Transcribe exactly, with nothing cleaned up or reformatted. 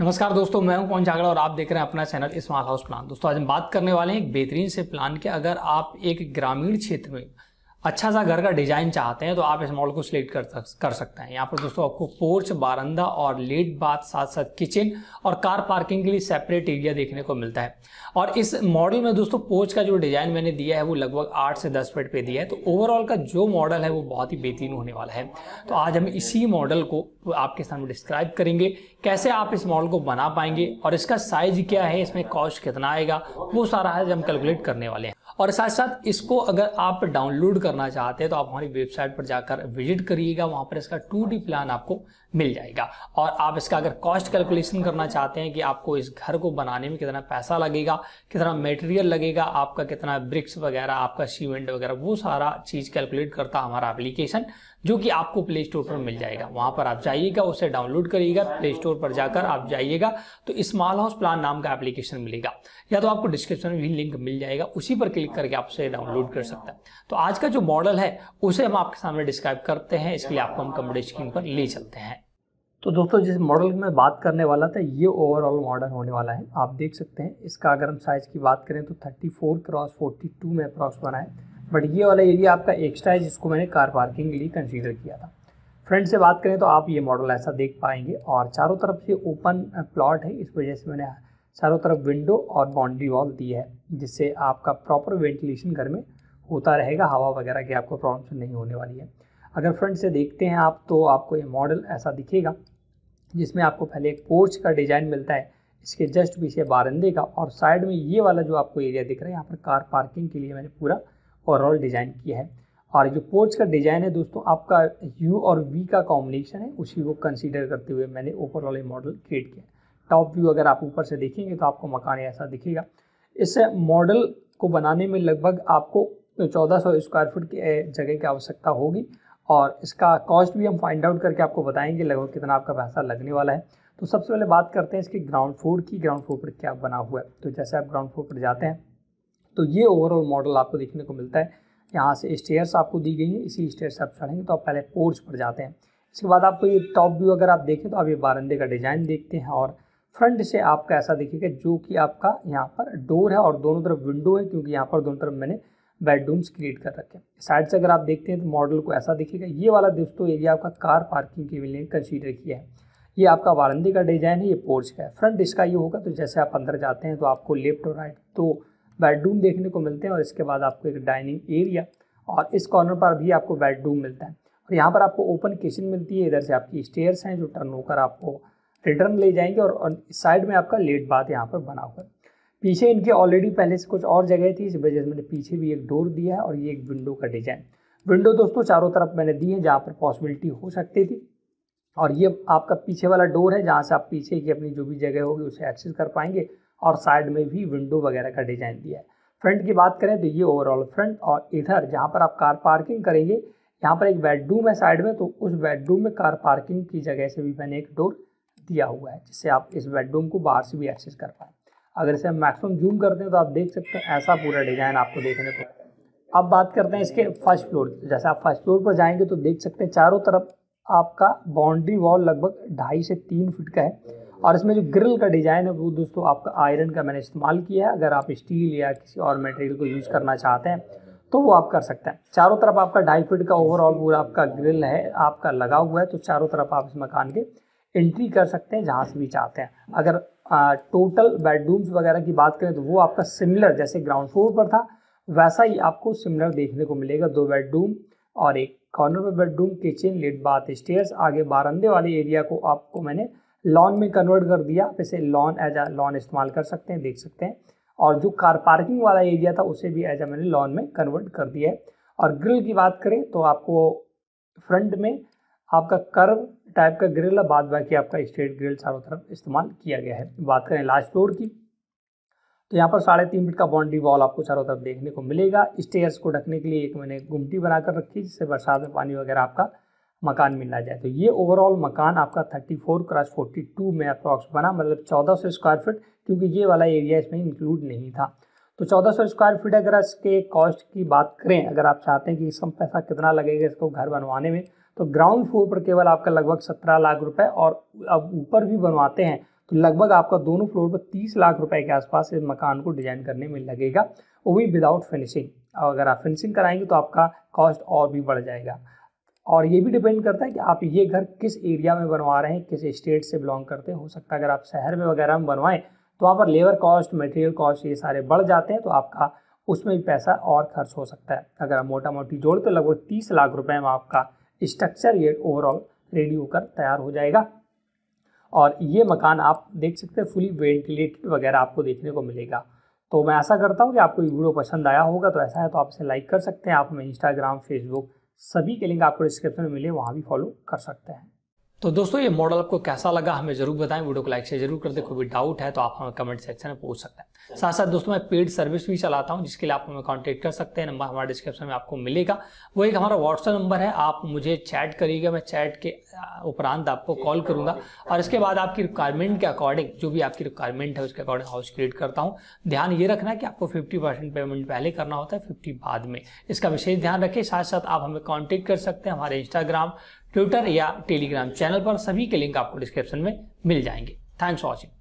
नमस्कार दोस्तों, मैं हूं पवन जागड़ा और आप देख रहे हैं अपना चैनल स्मॉल हाउस प्लान। दोस्तों आज हम बात करने वाले हैं एक बेहतरीन से प्लान के। अगर आप एक ग्रामीण क्षेत्र में अच्छा सा घर का डिजाइन चाहते हैं तो आप इस मॉडल को सिलेक्ट कर कर सकते हैं। यहाँ पर दोस्तों आपको पोर्च, बारंदा और लेट बाथ, साथ साथ किचन और कार पार्किंग के लिए सेपरेट एरिया देखने को मिलता है। और इस मॉडल में दोस्तों पोर्च का जो डिजाइन मैंने दिया है वो लगभग आठ से दस फीट पे दिया है, तो ओवरऑल का जो मॉडल है वो बहुत ही बेहतरीन होने वाला है। तो आज हम इसी मॉडल को आपके सामने डिस्क्राइब करेंगे, कैसे आप इस मॉडल को बना पाएंगे और इसका साइज क्या है, इसमें कॉस्ट कितना आएगा, वो सारा आज हम कैलकुलेट करने वाले हैं। और साथ साथ इसको अगर आप डाउनलोड करना चाहते हैं तो आप हमारी वेबसाइट पर जाकर विजिट करिएगा, वहां पर इसका टू डी प्लान आपको मिल जाएगा। और आप इसका अगर कॉस्ट कैलकुलेशन करना चाहते हैं कि आपको इस घर को बनाने में कितना पैसा लगेगा, कितना मटेरियल लगेगा, आपका कितना ब्रिक्स वगैरह, आपका सीमेंट वगैरह, वो सारा चीज़ कैलकुलेट करता हमारा एप्लीकेशन, जो कि आपको प्ले स्टोर पर मिल जाएगा। वहाँ पर आप जाइएगा, उसे डाउनलोड करिएगा, प्ले स्टोर पर जाकर आप जाइएगा तो स्मॉल हाउस प्लान नाम का एप्लीकेशन मिलेगा, या तो आपको डिस्क्रिप्शन में भी लिंक मिल जाएगा, उसी पर क्लिक करके आप उसे डाउनलोड कर सकते हैं। तो आज का जो मॉडल है उसे हम आपके सामने डिस्क्राइब करते हैं, इसके लिए आपको हम कमोडिटी स्कीम पर ले चलते हैं। तो दोस्तों जिस मॉडल की मैं बात करने वाला था ये ओवरऑल मॉडल होने वाला है। आप देख सकते हैं इसका अगर हम साइज़ की बात करें तो thirty four cross forty two में अप्रॉक्स बना है, बट ये वाला एरिया आपका एक्स्ट्रा है जिसको मैंने कार पार्किंग के लिए कंसीडर किया था। फ्रंट से बात करें तो आप ये मॉडल ऐसा देख पाएंगे और चारों तरफ से ओपन प्लॉट है, इस वजह से मैंने चारों तरफ विंडो और बाउंड्री वॉल दी है, जिससे आपका प्रॉपर वेंटिलेशन घर में होता रहेगा, हवा वगैरह की आपको प्रॉब्लम नहीं होने वाली है। अगर फ्रंट से देखते हैं आप तो आपको ये मॉडल ऐसा दिखेगा, जिसमें आपको पहले एक पोर्च का डिज़ाइन मिलता है, इसके जस्ट पीछे बारंदे का, और साइड में ये वाला जो आपको एरिया दिख रहा है यहाँ पर कार पार्किंग के लिए मैंने पूरा ओवरऑल डिज़ाइन किया है। और जो पोर्च का डिज़ाइन है दोस्तों आपका यू और वी का कॉम्बिनेशन है, उसी को कंसीडर करते हुए मैंने ओवरऑल ये मॉडल क्रिएट किया। टॉप व्यू अगर आप ऊपर से देखेंगे तो आपको मकान ऐसा दिखेगा। इस मॉडल को बनाने में लगभग आपको चौदह सौ स्क्वायर फुट की जगह की आवश्यकता होगी, और इसका कॉस्ट भी हम फाइंड आउट करके आपको बताएंगे लगभग कितना आपका पैसा लगने वाला है। तो सबसे पहले बात करते हैं इसकी ग्राउंड फ्लोर की, ग्राउंड फ्लोर पर क्या बना हुआ है। तो जैसे आप ग्राउंड फ्लोर पर जाते हैं तो ये ओवरऑल मॉडल आपको देखने को मिलता है। यहाँ से स्टेयर्स आपको दी गई है, इसी स्टेयर से आप चढ़ेंगे तो आप पहले पोर्च पर जाते हैं। इसके बाद आपको ये टॉप व्यू अगर आप देखें तो आप ये बारंदे का डिज़ाइन देखते हैं, और फ्रंट से आपका ऐसा दिखेगा जो कि आपका यहाँ पर डोर है और दोनों तरफ विंडो है, क्योंकि यहाँ पर दोनों तरफ मैंने बेडरूम्स क्रिएट कर रखे हैं। साइड से अगर आप देखते हैं तो मॉडल को ऐसा दिखेगा। ये वाला दोस्तों एरिया आपका कार पार्किंग के लिए कंसीडर किया है। ये आपका बारंदे का डिज़ाइन है, ये पोर्च का है। फ्रंट इसका ये होगा। तो जैसे आप अंदर जाते हैं तो आपको लेफ्ट और राइट तो बेडरूम देखने को मिलते हैं, और इसके बाद आपको एक डाइनिंग एरिया, और इस कॉर्नर पर भी आपको बेडरूम मिलता है। और यहाँ पर आपको ओपन किचन मिलती है, इधर से आपकी स्टेयर्स हैं जो टर्न होकर आपको रिटर्न ले जाएंगे, और साइड में आपका लेट बाथ यहाँ पर बना हुआ है। पीछे इनके ऑलरेडी पहले से कुछ और जगह थी, इस वजह से मैंने पीछे भी एक डोर दिया है, और ये एक विंडो का डिज़ाइन। विंडो दोस्तों चारों तरफ मैंने दी है जहाँ पर पॉसिबिलिटी हो सकती थी, और ये आपका पीछे वाला डोर है जहाँ से आप पीछे की अपनी जो भी जगह होगी उसे एक्सेस कर पाएंगे, और साइड में भी विंडो वगैरह का डिज़ाइन दिया है। फ्रंट की बात करें तो ये ओवरऑल फ्रंट, और इधर जहाँ पर आप कार पार्किंग करेंगे यहाँ पर एक बेडरूम है साइड में, तो उस बेडरूम में कार पार्किंग की जगह से भी मैंने एक डोर दिया हुआ है, जिससे आप इस बेडरूम को बाहर से भी एक्सेस कर पाएँ। अगर इसे हम मैक्सिमम जूम करते हैं तो आप देख सकते हैं ऐसा पूरा डिज़ाइन आपको देखने को। अब बात करते हैं इसके फर्स्ट फ्लोर। जैसे आप फर्स्ट फ्लोर पर जाएंगे तो देख सकते हैं चारों तरफ आपका बाउंड्री वॉल लगभग ढाई से तीन फीट का है, और इसमें जो ग्रिल का डिज़ाइन है वो दोस्तों आपका आयरन का मैंने इस्तेमाल किया है। अगर आप स्टील या किसी और मटेरियल को यूज़ करना चाहते हैं तो वो आप कर सकते हैं। चारों तरफ आपका ढाई फीट का ओवरऑल पूरा आपका ग्रिल है आपका लगा हुआ है, तो चारों तरफ आप इस मकान के एंट्री कर सकते हैं जहाँ से भी चाहते हैं। अगर आ, टोटल बेडरूम्स वगैरह की बात करें तो वो आपका सिमिलर जैसे ग्राउंड फ्लोर पर था वैसा ही आपको सिमिलर देखने को मिलेगा। दो बेडरूम और एक कॉर्नर पर bedroom, kitchen, late bath, stairs. आगे बारंदे वाले एरिया को आपको मैंने लॉन में कन्वर्ट कर दिया, आप इसे लॉन एज आ लॉन इस्तेमाल कर सकते हैं, देख सकते हैं। और जो कार पार्किंग वाला एरिया था उसे भी एज आ मैंने लॉन में कन्वर्ट कर दिया है। और ग्रिल की बात करें तो आपको फ्रंट में आपका कर्व टाइप का ग्रिल है, बाद बाकी आपका स्ट्रेट ग्रिल चारों तरफ इस्तेमाल किया गया है। बात करें लास्ट फ्लोर की तो यहाँ पर साढ़े तीन फीट का बाउंड्री वॉल आपको चारों तरफ देखने को मिलेगा। स्टेयर्स को ढकने के लिए एक मैंने गुमटी बनाकर रखी, जिससे बरसात में पानी वगैरह आपका मकान में ना जाए। तो ये ओवरऑल मकान आपका thirty four cross forty two में अप्रॉक्स बना, मतलब चौदह सौ स्क्वायर फीट, क्योंकि ये वाला एरिया इसमें इंक्लूड नहीं था। तो चौदह सौ स्क्वायर फीट अगर इसके कॉस्ट की बात करें, अगर आप चाहते हैं कि इसका पैसा कितना लगेगा इसको घर बनवाने में, तो ग्राउंड फ्लोर पर केवल आपका लगभग सत्रह लाख रुपए, और अब ऊपर भी बनवाते हैं तो लगभग आपका दोनों फ्लोर पर तीस लाख रुपए के आसपास इस मकान को डिजाइन करने में लगेगा, वो भी विदाउट फिनिशिंग। और अगर आप फिनिशिंग कराएंगे तो आपका कॉस्ट और भी बढ़ जाएगा। और ये भी डिपेंड करता है कि आप ये घर किस एरिया में बनवा रहे हैं, किस स्टेट से बिलोंग करते हैं। हो सकता है अगर आप शहर में वगैरह में बनवाएं तो वहाँ पर लेबर कॉस्ट, मटेरियल कॉस्ट ये सारे बढ़ जाते हैं, तो आपका उसमें भी पैसा और खर्च हो सकता है। अगर आप मोटा मोटी जोड़ तो लगभग तीस लाख रुपये में आपका स्ट्रक्चर ये ओवरऑल रेडी होकर तैयार हो जाएगा। और ये मकान आप देख सकते हैं फुली वेंटिलेटेड वगैरह आपको देखने को मिलेगा। तो मैं ऐसा करता हूँ कि आपको ये वीडियो पसंद आया होगा, तो ऐसा है तो आप इसे लाइक कर सकते हैं। आप हमें इंस्टाग्राम, फेसबुक सभी के लिंक आपको डिस्क्रिप्शन में मिले, वहाँ भी फॉलो कर सकते हैं। तो दोस्तों ये मॉडल आपको कैसा लगा हमें जरूर बताएं, वीडियो को लाइक से जरूर कर दें। कोई भी डाउट है तो आप हमें कमेंट सेक्शन में पूछ सकते हैं। साथ साथ दोस्तों मैं पेड सर्विस भी चलाता हूं, जिसके लिए आप हमें कांटेक्ट कर सकते हैं। नंबर हमारे डिस्क्रिप्शन में आपको मिलेगा। वो एक हमारा व्हाट्सएप नंबर है, आप मुझे चैट करिएगा, मैं चैट के उपरांत आपको कॉल करूँगा। और इसके बाद आपकी रिक्वायरमेंट के अकॉर्डिंग, जो भी आपकी रिक्वायरमेंट है उसके अकॉर्डिंग हाउस क्रिएट करता हूँ। ध्यान ये रखना कि आपको फिफ्टी परसेंट पेमेंट पहले करना होता है, फिफ्टी बाद में, इसका विशेष ध्यान रखें। साथ साथ आप हमें कॉन्टेक्ट कर सकते हैं हमारे इंस्टाग्राम, ट्विटर या टेलीग्राम चैनल पर, सभी के लिंक आपको डिस्क्रिप्शन में मिल जाएंगे। Thanks for watching.